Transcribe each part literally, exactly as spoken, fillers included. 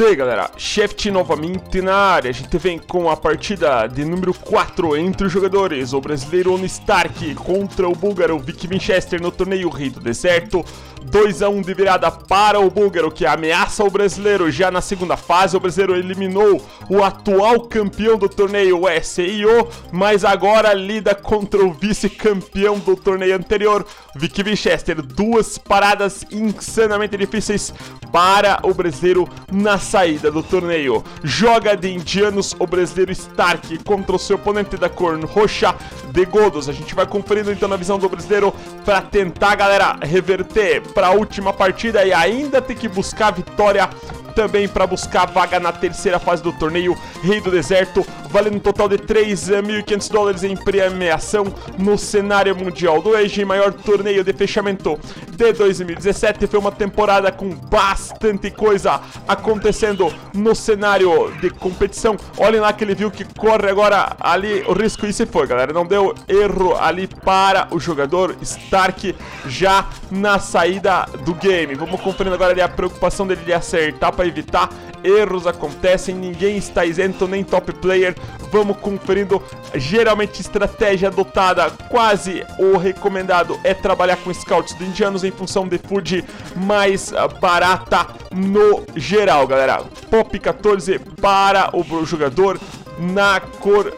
Voltei, galera, Shaft novamente na área. A gente vem com a partida de número quatro entre os jogadores. O brasileiro Onistark contra o búlgaro Vicky Winchester no torneio Rei do Deserto. Dois a um de virada para o búlgaro, que ameaça o brasileiro já na segunda fase. O brasileiro eliminou o atual campeão do torneio, o S E O, mas agora lida contra o vice-campeão do torneio anterior, Vicky Winchester. Duas paradas insanamente difíceis para o brasileiro na saída do torneio. Joga de indianos o brasileiro Stark contra o seu oponente da Corn Rocha de Godos. A gente vai conferindo então na visão do brasileiro para tentar, galera, reverter para a última partida e ainda ter que buscar a vitória também para buscar a vaga na terceira fase do torneio Rei do Deserto, valendo um total de três mil e quinhentos dólares em premiação no cenário mundial do Age, maior torneio de fechamento de dois mil e dezessete. Foi uma temporada com bastante coisa acontecendo no cenário de competição. Olhem lá aquele view que corre agora ali o risco e se foi, galera. Não deu erro ali para o jogador Stark já na saída do game. Vamos conferindo agora ali a preocupação dele de acertar para evitar erros. Acontecem, ninguém está isento, nem top player. Vamos conferindo, geralmente estratégia adotada, quase o recomendado é trabalhar com scouts de indianos em função de food mais barata no geral, galera. Pop quatorze para o jogador na cor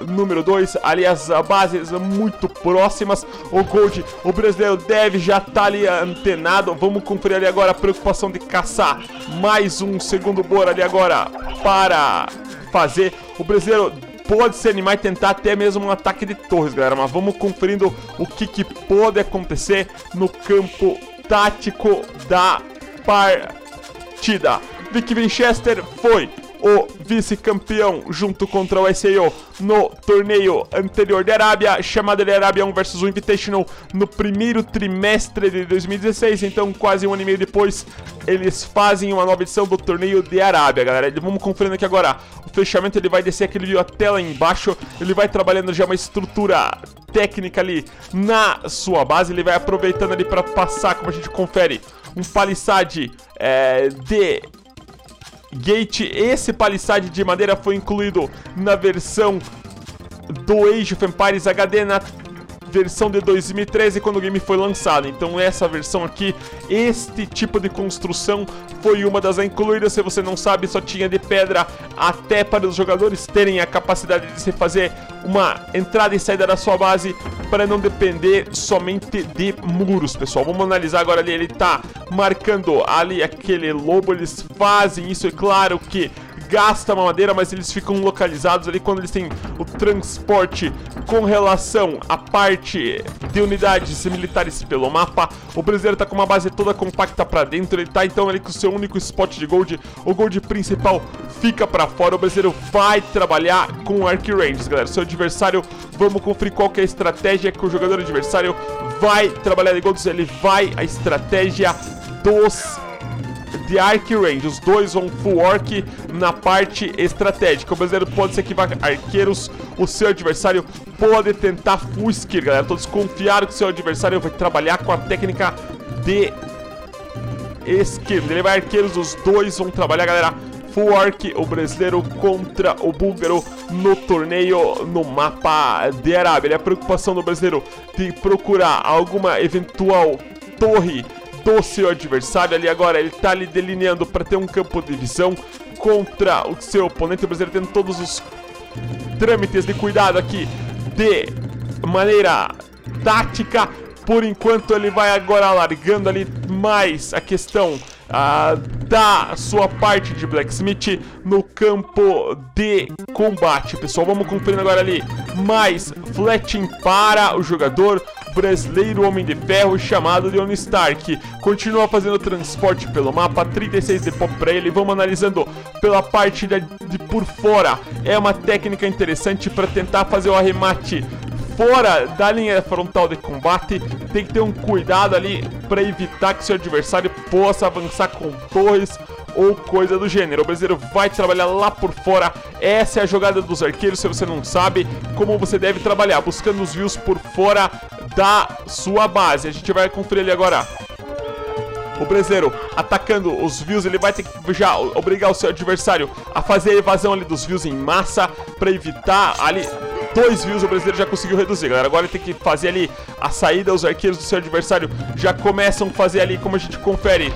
número dois, ali as bases muito próximas. O Gold, o brasileiro deve já tá ali antenado. Vamos conferir ali agora a preocupação de caçar mais um segundo bora ali agora para fazer. O brasileiro pode se animar e tentar até mesmo um ataque de torres, galera, mas vamos conferindo o que, que pode acontecer no campo tático da partida. Vicky Winchester foi o vice-campeão junto contra o S E O no torneio anterior da Arábia, chamado de Arábia um versus um Invitational, no primeiro trimestre de dois mil e dezesseis. Então, quase um ano e meio depois, eles fazem uma nova edição do torneio de Arábia, galera. Vamos conferindo aqui agora o fechamento. Ele vai descer aquele vídeo até lá embaixo. Ele vai trabalhando já uma estrutura técnica ali na sua base. Ele vai aproveitando ali para passar, como a gente confere, um palisade é, de... Gate. Esse palisade de madeira foi incluído na versão do Age of Empires H D, na versão de dois mil e treze, quando o game foi lançado. Então essa versão aqui, este tipo de construção foi uma das incluídas. Se você não sabe, só tinha de pedra, até para os jogadores terem a capacidade de se fazer uma entrada e saída da sua base, para não depender somente de muros, pessoal. Vamos analisar agora ali. Ele tá marcando ali aquele lobo. Eles fazem isso, é claro que gasta uma madeira, mas eles ficam localizados ali quando eles têm o transporte com relação à parte de unidades militares pelo mapa. O brasileiro tá com uma base toda compacta pra dentro. Ele tá então ali com o seu único spot de gold. O gold principal fica pra fora. O brasileiro vai trabalhar com arc ranges, galera. Seu adversário, vamos conferir qual que é a estratégia que o jogador adversário vai trabalhar de golds. Ele vai a estratégia dos... de Arc Range, os dois vão full orc na parte estratégica. O brasileiro pode ser que vá arqueiros, o seu adversário pode tentar full skill, galera. Todos confiaram que o seu adversário vai trabalhar com a técnica de skill. Ele vai arqueiros, os dois vão trabalhar, galera, full orc, o brasileiro contra o búlgaro no torneio no mapa de Arábia. Ele é a preocupação do brasileiro de procurar alguma eventual torre do seu adversário ali agora. Ele tá ali delineando para ter um campo de visão contra o seu oponente. O brasileiro tendo todos os trâmites de cuidado aqui de maneira tática. Por enquanto ele vai agora largando ali mais a questão ah, da sua parte de blacksmith no campo de combate, pessoal. Vamos conferindo agora ali mais fletching para o jogador brasileiro Homem de Ferro, chamado Leon Stark. Continua fazendo transporte pelo mapa, trinta e seis de pop pra ele. Vamos analisando pela parte de, de por fora. É uma técnica interessante para tentar fazer o arremate fora da linha frontal de combate. Tem que ter um cuidado ali para evitar que seu adversário possa avançar com torres ou coisa do gênero. O brasileiro vai trabalhar lá por fora. Essa é a jogada dos arqueiros. Se você não sabe como você deve trabalhar, buscando os views por fora da sua base. A gente vai conferir ali agora O brezeiro atacando os views, ele vai ter que já obrigar o seu adversário a fazer a evasão ali dos views em massa para evitar ali... Dois views o brasileiro já conseguiu reduzir, galera. Agora ele tem que fazer ali a saída. Os arqueiros do seu adversário já começam a fazer ali, como a gente confere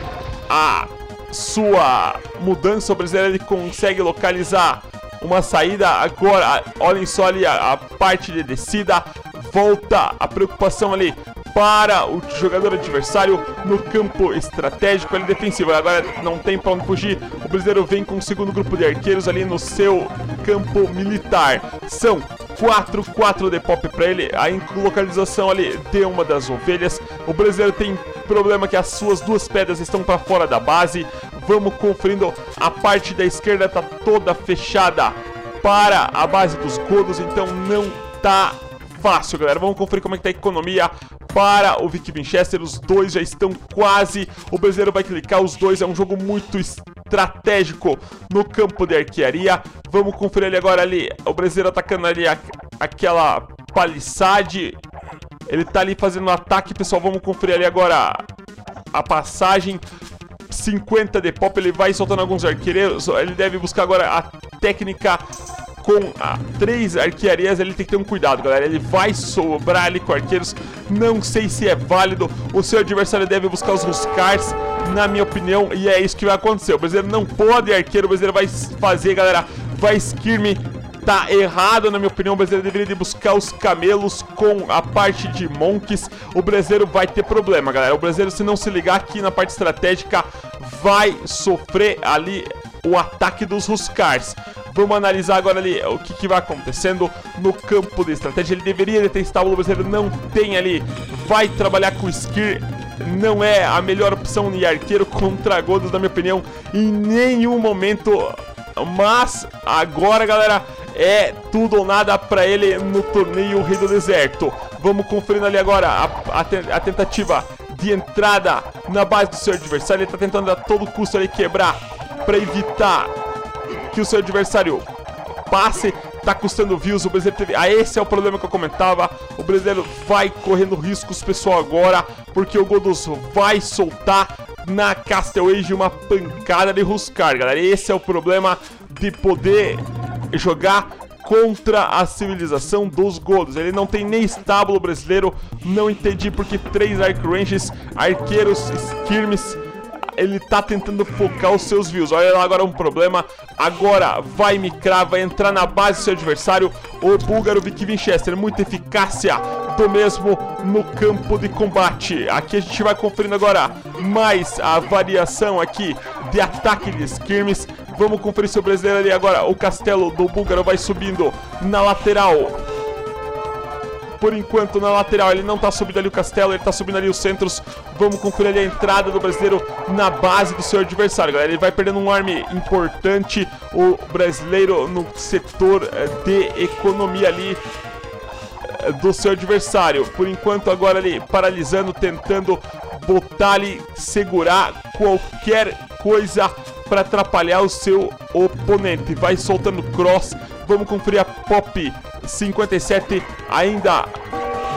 a sua mudança. O brasileiro ele consegue localizar uma saída. Agora, olhem só ali a, a parte de descida. Volta a preocupação ali para o jogador adversário no campo estratégico ali defensivo. Agora não tem pra onde fugir. O brasileiro vem com o segundo grupo de arqueiros ali no seu campo militar. São quatro, quatro de pop pra ele. A localização ali de uma das ovelhas. O brasileiro tem problema que as suas duas pedras estão pra fora da base. Vamos conferindo. A parte da esquerda tá toda fechada para a base dos Godos, então não tá fácil, galera. Vamos conferir como é que tá a economia para o Vicky Winchester. Os dois já estão quase. O brasileiro vai clicar os dois. É um jogo muito estratégico no campo de arquearia. Vamos conferir ele agora ali. O brasileiro atacando ali a, aquela paliçade. Ele tá ali fazendo um ataque, pessoal. Vamos conferir ali agora a, a passagem. cinquenta de pop. Ele vai soltando alguns arqueiros. Ele deve buscar agora a técnica... Com a três arquearias ele tem que ter um cuidado, galera. Ele vai sobrar ali com arqueiros. Não sei se é válido. O seu adversário deve buscar os Huskarls, na minha opinião. E é isso que vai acontecer. O brasileiro não pode arqueiro. O brasileiro vai fazer, galera. Vai skirme. Tá errado, na minha opinião. O brasileiro deveria buscar os camelos com a parte de monks. O brasileiro vai ter problema, galera. O brasileiro, se não se ligar aqui na parte estratégica, vai sofrer ali o ataque dos Huskarls. Vamos analisar agora ali o que, que vai acontecendo no campo de estratégia. Ele deveria ter estábulo, o brasileiro não tem ali. Vai trabalhar com o Skir. Não é a melhor opção de arqueiro contra Godos, na minha opinião, em nenhum momento. Mas agora, galera, é tudo ou nada pra ele no torneio Rei do Deserto. Vamos conferindo ali agora a, a, a tentativa de entrada na base do seu adversário. Ele tá tentando a todo custo ali quebrar pra evitar que o seu adversário passe. Tá custando views. O brasileiro teve... Ah, esse é o problema que eu comentava. O brasileiro vai correndo riscos, pessoal, agora, porque o Godos vai soltar na Castle Age uma pancada de Huskarl, galera. Esse é o problema de poder jogar contra a civilização dos Godos. Ele não tem nem estábulo brasileiro. Não entendi porque três Arc Rangers, arqueiros, skirmishes. Ele tá tentando focar os seus views. Olha lá agora um problema. Agora vai micrar, vai entrar na base do seu adversário. O búlgaro Vicky Winchester. Muita eficácia do mesmo no campo de combate. Aqui a gente vai conferindo agora mais a variação aqui de ataque de skirmish. Vamos conferir se o brasileiro ali agora. O castelo do búlgaro vai subindo na lateral. Por enquanto na lateral ele não tá subindo ali o castelo, ele tá subindo ali os centros. Vamos conferir ali a entrada do brasileiro na base do seu adversário, galera. Ele vai perdendo um arme importante, o brasileiro, no setor de economia ali do seu adversário. Por enquanto agora ali paralisando, tentando botar ali, segurar qualquer coisa para atrapalhar o seu oponente. Vai soltando cross. Vamos conferir a pop cinquenta e sete ainda.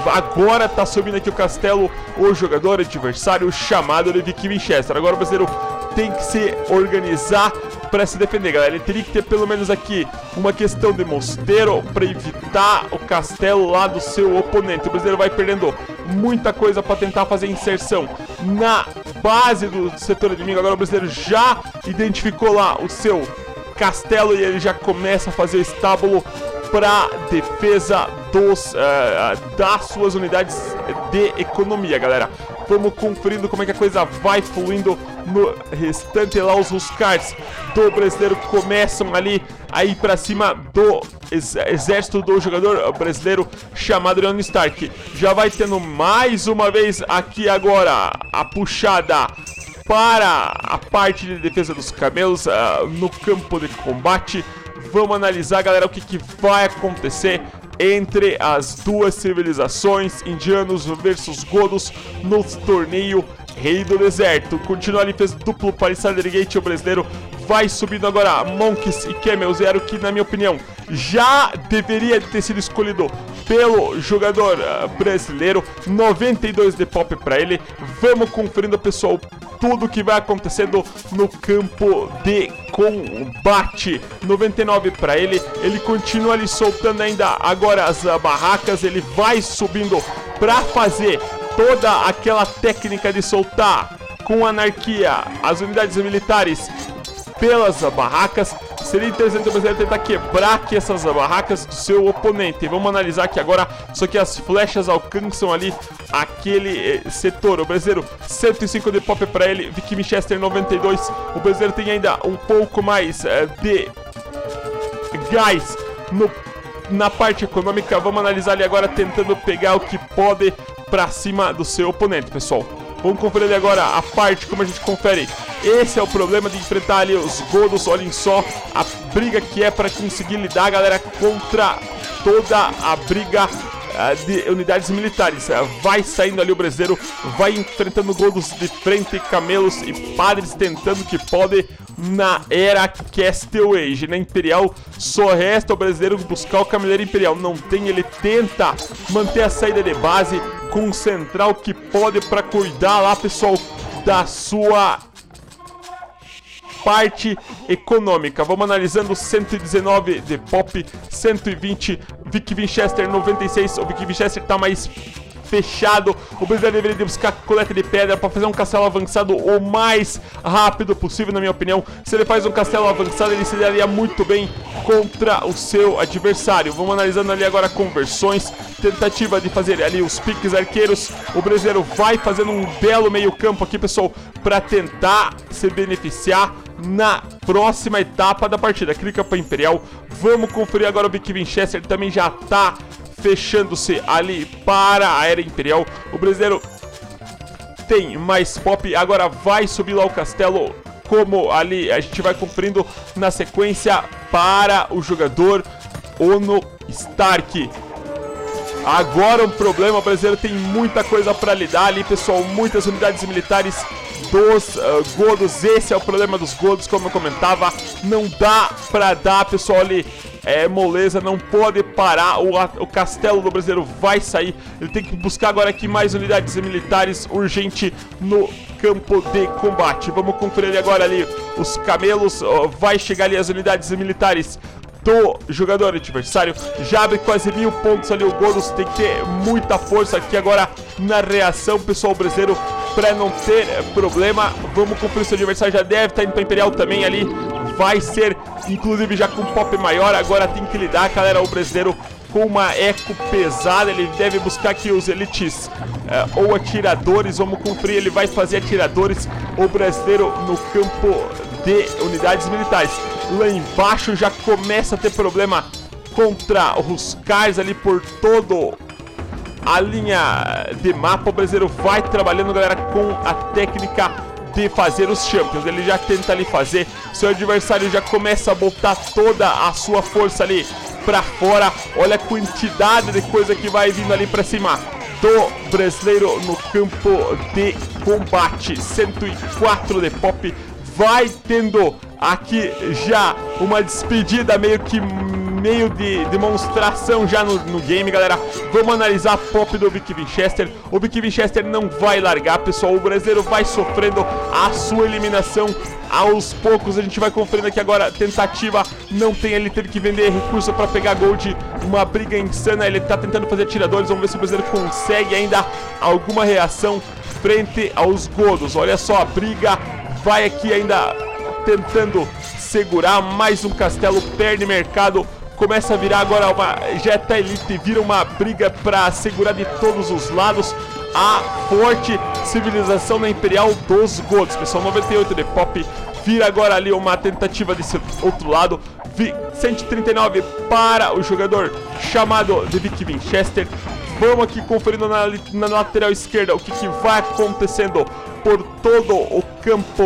Agora tá subindo aqui o castelo, o jogador adversário chamado de Vicky Winchester. Agora o brasileiro tem que se organizar para se defender, galera. Ele teria que ter pelo menos aqui uma questão de mosteiro para evitar o castelo lá do seu oponente. O brasileiro vai perdendo muita coisa para tentar fazer inserção na base do setor inimigo. Agora o brasileiro já identificou lá o seu castelo e ele já começa a fazer o estábulo para defesa dos, uh, das suas unidades de economia, galera. Vamos conferindo como é que a coisa vai fluindo no restante lá. Os Huskarls do brasileiro começam ali a ir pra cima do ex exército do jogador brasileiro chamado Leon Stark. Já vai tendo mais uma vez aqui agora a puxada para a parte de defesa dos camelos uh, no campo de combate. Vamos analisar, galera, o que, que vai acontecer entre as duas civilizações, indianos versus godos, no torneio Rei do Deserto. Continua ali, fez duplo Palisader Gate, o brasileiro vai subindo agora monks e camels. Era o que, na minha opinião, já deveria ter sido escolhido pelo jogador brasileiro. noventa e dois de pop pra ele. Vamos conferindo, pessoal, tudo que vai acontecendo no campo de combate. Noventa e nove para ele, ele continua ali soltando ainda agora as barracas, ele vai subindo para fazer toda aquela técnica de soltar com anarquia as unidades militares pelas barracas. Seria interessante o brasileiro tentar quebrar aqui essas barracas do seu oponente. Vamos analisar aqui agora, só que as flechas alcançam ali aquele eh, setor. O brasileiro, cento e cinco de pop para ele, Vicky Winchester noventa e dois. O brasileiro tem ainda um pouco mais eh, de gás no, na parte econômica. Vamos analisar ali agora, tentando pegar o que pode para cima do seu oponente, pessoal. Vamos conferir ali agora a parte, como a gente confere. Esse é o problema de enfrentar ali os Godos. Olhem só a briga que é para conseguir lidar, galera, contra toda a briga uh, de unidades militares. Uh, vai saindo ali o brasileiro, vai enfrentando Godos de frente, camelos e padres, tentando que pode na era Castaway, na Imperial. Só resta o brasileiro buscar o Cameleiro Imperial. Não tem, ele tenta manter a saída de base, concentrar o que pode para cuidar lá, pessoal, da sua parte econômica. Vamos analisando, cento e dezenove de pop, cento e vinte, Vicky Winchester noventa e seis. O Vicky Winchester tá mais fechado. O brasileiro deveria buscar coleta de pedra para fazer um castelo avançado o mais rápido possível, na minha opinião. Se ele faz um castelo avançado, ele se daria muito bem contra o seu adversário. Vamos analisando ali agora conversões, tentativa de fazer ali os piques arqueiros. O brasileiro vai fazendo um belo meio campo aqui, pessoal, para tentar se beneficiar na próxima etapa da partida. Clica para Imperial. Vamos conferir agora o Vicky Winchester, também já tá fechando-se ali para a era Imperial. O brasileiro tem mais pop, agora vai subir lá o castelo, como ali a gente vai conferindo na sequência para o jogador Onistark. Agora um problema, o brasileiro tem muita coisa para lidar ali, pessoal, muitas unidades militares dos uh, Godos. Esse é o problema dos Godos, como eu comentava, não dá para dar, pessoal, ali é moleza, não pode parar. O, o castelo do brasileiro vai sair, ele tem que buscar agora aqui mais unidades militares urgente no campo de combate. Vamos conferir agora ali os camelos, ó, vai chegar ali as unidades militares do jogador adversário, já abre quase mil pontos ali. O Godos tem que ter muita força aqui agora na reação, pessoal, brasileiro, para não ter problema. Vamos conferir, seu adversário já deve estar indo para Imperial também ali, vai ser inclusive já com pop maior. Agora tem que lidar, galera, o brasileiro com uma eco pesada, ele deve buscar aqui os elites uh, ou atiradores. Vamos conferir, ele vai fazer atiradores, o brasileiro no campo de unidades militares. Lá embaixo já começa a ter problema contra os Huskarls ali por todo a linha de mapa. O brasileiro vai trabalhando, galera, com a técnica de fazer os champions. Ele já tenta ali fazer, seu adversário já começa a botar toda a sua força ali pra fora. Olha a quantidade de coisa que vai vindo ali pra cima do brasileiro no campo de combate. Cento e quatro de pop, vai tendo aqui já uma despedida meio que meio de demonstração já no, no game, galera. Vamos analisar a pop do Vicky Winchester. O Vicky Winchester não vai largar, pessoal. O brasileiro vai sofrendo a sua eliminação aos poucos. A gente vai conferindo aqui agora, tentativa, não tem, ele teve que vender recurso para pegar gold. Uma briga insana, ele tá tentando fazer atiradores. Vamos ver se o brasileiro consegue ainda alguma reação frente aos Godos. Olha só a briga, vai aqui ainda tentando segurar mais um castelo, perde mercado. Começa a virar agora uma Jetta Elite, vira uma briga para segurar de todos os lados a forte civilização na Imperial dos Godos. Pessoal, noventa e oito de pop, vira agora ali uma tentativa desse outro lado. Cento e trinta e nove para o jogador chamado de Vicky Winchester. Vamos aqui conferindo na, na lateral esquerda o que, que vai acontecendo por todo o campo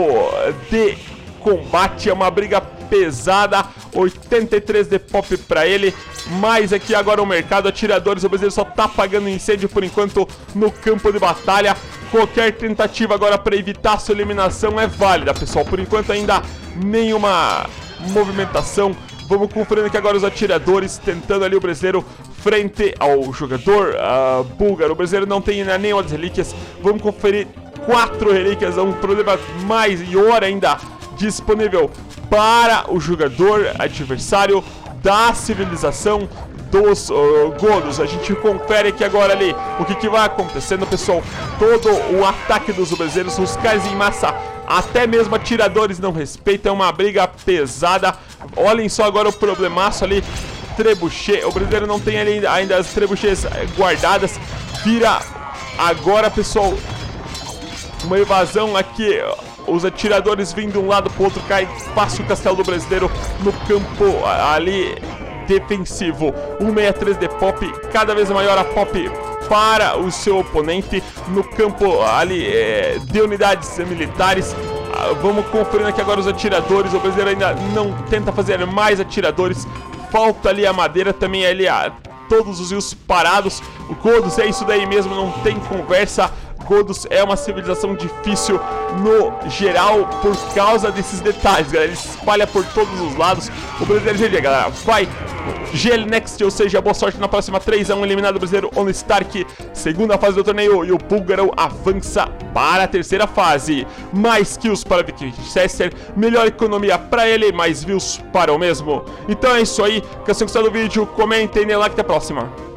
de combate. É uma briga pesada, oitenta e três de pop pra ele, mais aqui agora o mercado, atiradores. O brasileiro só tá pagando incêndio por enquanto no campo de batalha. Qualquer tentativa agora pra evitar sua eliminação é válida, pessoal. Por enquanto ainda nenhuma movimentação. Vamos conferindo aqui agora os atiradores, tentando ali o brasileiro frente ao jogador uh, búlgaro. O brasileiro não tem, né, nem as relíquias. Vamos conferir quatro relíquias, é um problema maior ainda disponível para o jogador adversário da civilização dos uh, Godos. A gente confere aqui agora ali o que, que vai acontecendo, pessoal. Todo o ataque dos obeseiros, os caras em massa, até mesmo atiradores não respeitam, é uma briga pesada. Olhem só agora o problemaço ali, trebuchet, o brasileiro não tem ali ainda as trebuchês guardadas. Vira agora, pessoal, uma invasão aqui, os atiradores vindo de um lado pro outro, cai fácil o castelo do brasileiro no campo ali defensivo. um seis três de pop, cada vez maior a pop para o seu oponente no campo ali é, de unidades militares. Ah, vamos conferindo aqui agora os atiradores, o brasileiro ainda não tenta fazer mais atiradores, falta ali a madeira também ali a todos os rios parados. O Godos é isso daí mesmo, não tem conversa. Godos é uma civilização difícil no geral por causa desses detalhes, galera. Ele se espalha por todos os lados. O brasileiro G G, galera. Vai! G L Next, ou seja, boa sorte na próxima. três a um, eliminado o brasileiro Onistark. Segunda fase do torneio e o búlgaro avança para a terceira fase. Mais kills para Vicky Winchester, melhor economia para ele, mais views para o mesmo. Então é isso aí. Caso tenham gostado do vídeo, comentem e like até a próxima.